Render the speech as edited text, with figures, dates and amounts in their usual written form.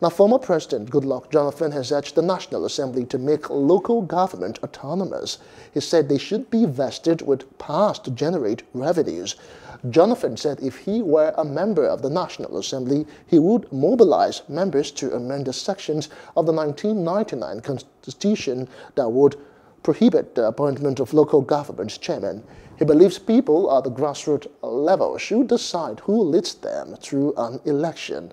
Now, former President Goodluck Jonathan has urged the National Assembly to make local government autonomous. He said they should be vested with powers to generate revenues. Jonathan said if he were a member of the National Assembly, he would mobilize members to amend the sections of the 1999 Constitution that would prohibit the appointment of local government chairmen. He believes people at the grassroots level should decide who leads them through an election.